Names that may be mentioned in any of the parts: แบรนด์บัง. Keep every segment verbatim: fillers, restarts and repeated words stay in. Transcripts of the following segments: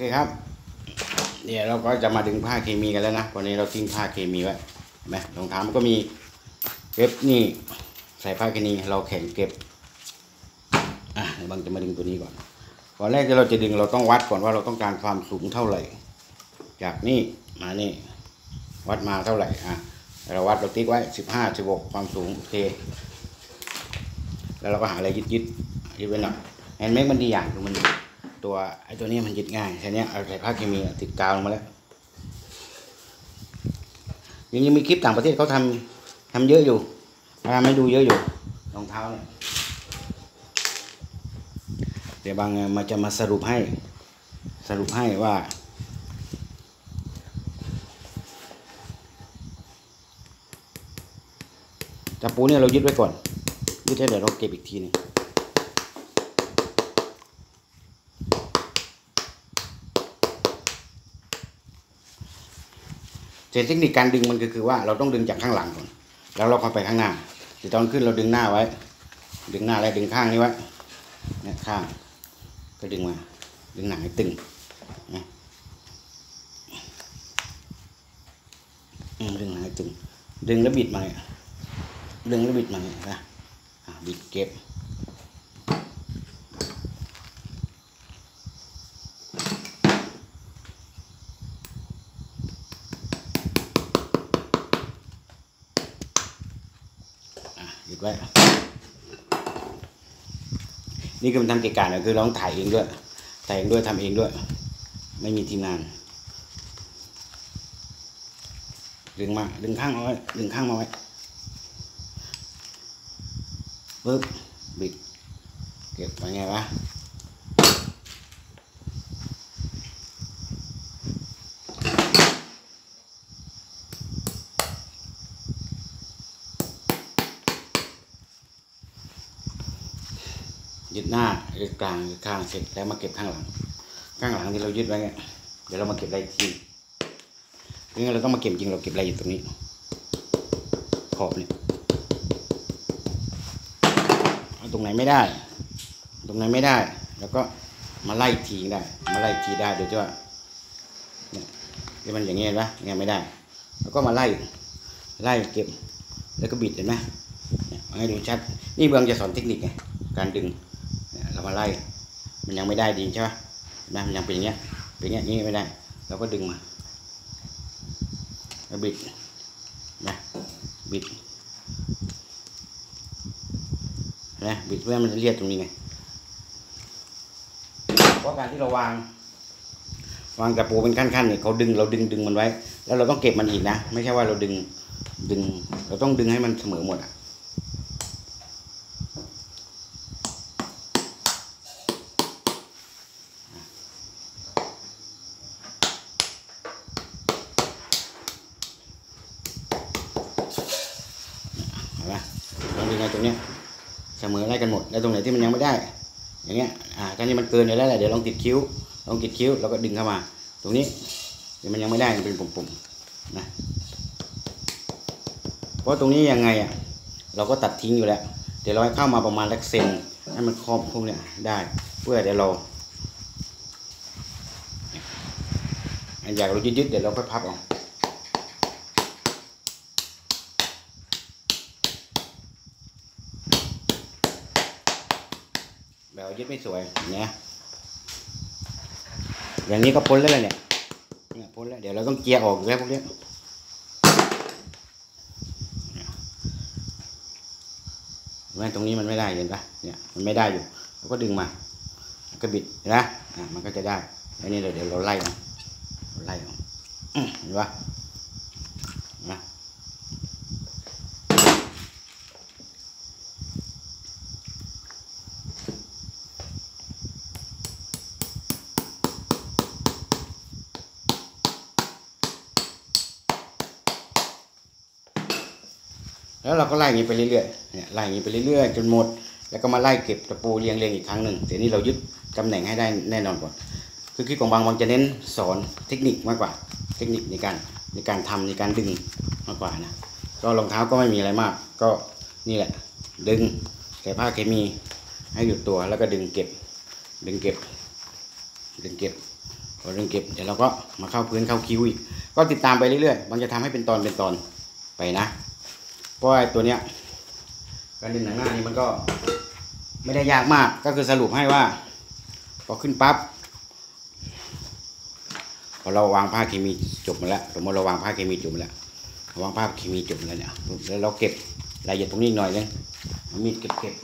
โอเคครับเนี่ยเราก็จะมาดึงผ้าเคมีกันแล้วนะวันนี้เราทิ้งผ้าเคมีไว้เห็นไหมรองเท้ามันก็มีเก็บนี่ใส่ผ้าเคมีเราแข็งเก็บอ่ะบางจะมาดึงตัวนี้ก่อนก่อนแรกที่เราจะดึงเราต้องวัดก่อนว่าเราต้องการความสูงเท่าไหร่จากนี่มานี่วัดมาเท่าไหร่อ่ะเราวัดเราติ๊กไว้สิบห้าสิบหกความสูงโอเคแล้วเราก็หาอะไรยึดยึดยึดไว้หน่อยแอนแม็กมันดีอย่างคือมันตัวไอ้ตัวนี้มันยึดง่ายใช่เนี้ยเอาใส่ผ้าเคมีติดกาวลงมาแล้วยังยังมีคลิปต่างประเทศเขาทำทำเยอะอยู่ทำให้ดูเยอะอยู่รองเท้าเนี่ยเดี๋ยวบางมาจะมาสรุปให้สรุปให้ว่าจับปูเนี่ยเรายึดไว้ก่อนยึดได้เดี๋ยวเราเก็บอีกทีนึงเทคนิคการดึงมันก็คือว่าเราต้องดึงจากข้างหลังก่อนแล้วเราค่อยไปข้างหน้าแต่ตอนขึ้นเราดึงหน้าไว้ดึงหน้าและดึงข้างนี้ไว้เนี่ยข้างก็ดึงมาดึงหนังให้ตึงนะดึงหนังให้ตึงดึงแล้วบิดมาดึงแล้วบิดมานะบิดเก็บนี่คือมันทำกิจการนะคือร้องถ่ายเองด้วยถ่ายเองด้วยทำเองด้วยไม่มีทีมงานดึงมาดึงข้างมาไว้ดึงข้างมาไว้ปึ๊บบิดเก็บไว้ไงวะยึดหน้ายึดกลางยึดข้างเสร็จแล้วมาเก็บข้างหลังข้างหลังที่เรายึดไว้เนี่ยเดี๋ยวเรามาเก็บอะไรทีนี่เราต้องมาเก็บจริงเราเก็บอะไรอยู่ตรงนี้ขอบเนี่ยเอาตรงไหนไม่ได้ตรงไหนไม่ได้แล้วก็มาไล่ทีได้มาไล่ทีได้โดยที่ว่าเนี่ยที่มันอย่างเงี้ยนะเงี้ยไม่ได้แล้วก็มาไล่ไล่เก็บแล้วก็บิดเห็นไหมเนี่ยให้ดูชัดนี่เบื้องจะสอนเทคนิคไงการดึงเรามาไล่มันยังไม่ได้ดีใช่ไหมนะมันยังเป็นอย่างเงี้ยเป็นอย่างนี้ไม่ได้เราก็ดึงมาแล้วบิดนะบิดนะบิดเพื่อมันจะเลียดตรงนี้ไงเพราะการที่เราวางวางกระปูเป็นขั้นๆเนี่ยเขาดึงเราดึงดึงมันไว้แล้วเราต้องเก็บมันอีกนะไม่ใช่ว่าเราดึงดึงเราต้องดึงให้มันเสมอหมดอ่ะตรงนี้เสมอไล่กันหมดแล้วตรงไหนที่มันยังไม่ได้อย่างเงี้ยอ่าตอนนี้มันเกินอยู่แล้วแหละเดี๋ยวลองติดคิ้วลองติดคิ้วแล้วก็ดึงเข้ามาตรงนี้เดี๋ยวมันยังไม่ได้มันเป็นปุ่มๆนะเพราะตรงนี้ยังไงอ่ะเราก็ตัดทิ้งอยู่แล้วเดี๋ยวเราให้เข้ามาประมาณลักเซนให้มันครอบพวกเนี้ยได้เพื่อเดี๋ยวเราอันอยากเรายึดๆเดี๋ยวเราค่อยพับออกเรายึดไม่สวยเนี่ยอย่างนี้ก็พ้นแล้วเนี่ยพ้นแล้วเดี๋ยวเราต้องเกียร์ออกแล้วพวกนี้แม้ตรงนี้มันไม่ได้เห็นปะเนี่ยมันไม่ได้อยู่เราก็ดึงมาก็บิดนะมันก็จะได้แล้วนี่เดี๋ยวเราไล่ไล่ออกเห็นปะแล้วเราก็ไล่อย่างนี้ไปเรื่อยๆเนี่ยไล่อย่างนี้ไปเรื่อยๆจนหมดแล้วก็มาไล่เก็บตะปูเรียงเรียงอีกครั้งหนึ่งแต่นี่เรายึดตำแหน่งให้ได้แน่นอนก่อนคือคลิปของบางบางจะเน้นสอนเทคนิคมากกว่าเทคนิคในการในการทำในการดึงมากกว่านะก็รองเท้าก็ไม่มีอะไรมากก็นี่แหละดึงใส่ผ้าเคมีให้อยู่ตัวแล้วก็ดึงเก็บดึงเก็บดึงเก็บ พอเริ่มเก็บเดี๋ยวเราก็มาเข้าพื้นเข้าคิ้วอีกก็ติดตามไปเรื่อยๆมันจะทำให้เป็นตอนเป็นตอนไปนะเพราะไอ้ตัวเนี้ยการดึงหนังหน้านี้มันก็ไม่ได้ยากมากก็คือสรุปให้ว่าพอขึ้นปั๊บพอเราวางผ้าเคมีจบมาแล้วสมมติเราวางผ้าเคมีจบมาแล้ววางผ้าเคมีจบมาแล้วเนี่ยแล้วเราเก็บรายละเอียดตรงนี้หน่อยเลยมีดเก็บเก็บ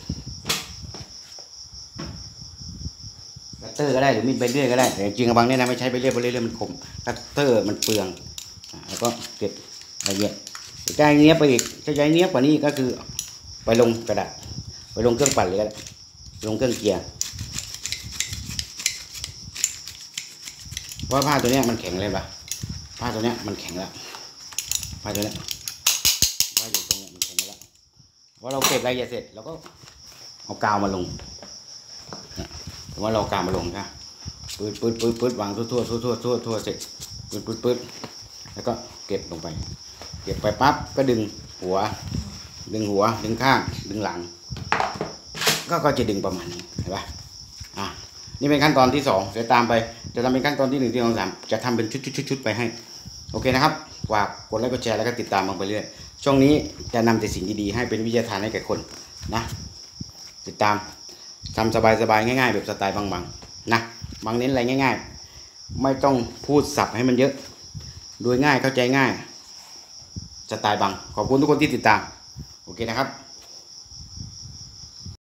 คัตเตอร์ก็ได้หรือมีดไปเรื่อยก็ได้แต่จริงๆบางเนี่ยนะไม่ใช้ไปเรื่อยไปเรื่อยมันคมคัตเตอร์มันเปลืองแล้วก็เก็บรายละเอียดใช้เนี้ยไปอีกถ้าใช้เนี้ยกว่านี้ก็คือไปลงกระดาษไปลงเครื่องปั่นเลยก็ได้ลงเครื่องเกียร์เพราะผ้าตัวเนี้ยมันแข็งเลยปะผ้าตัวเนี้ยมันแข็งแล้วผ้าตัวเนี้ยผ้าอยู่ตรงเนี้ยมันแข็งแล้วเพราะเราเก็บรายละเอียดเสร็จแล้วก็เอากาวมาลงเพราะเรากาวมาลงนะปื๊ดปื๊ดปื๊ดปื๊ดวางทั่วทั่วทั่วทั่วทั่วทั่วเสร็จปื๊ดปื๊ดปื๊ดแล้วก็เก็บลงไปเก็บไปปั๊บก็ดึงหัวดึงหัวดึงข้างดึงหลังก็ก็จะดึงประมาณนี้เห็นปะอ่ะนี่เป็นขั้นตอนที่สองเดี๋ยวตามไปจะทำเป็นขั้นตอนที่หนึ่งที่สองสามจะทำเป็นชุดๆๆไปให้โอเคนะครับฝากกดไลค์กดแชร์แล้วก็ติดตามกันไปเรื่อยช่วงนี้จะนำแต่สิ่งดีๆให้เป็นวิทยาทานให้แก่คนนะติดตามทำสบายๆง่ายๆแบบสไตล์บางๆนะบางเน้นอะไรง่ายๆไม่ต้องพูดสับให้มันเยอะโดยง่ายเข้าใจง่ายสไตล์บางขอบคุณทุกคนที่ติดตามโอเคนะครับ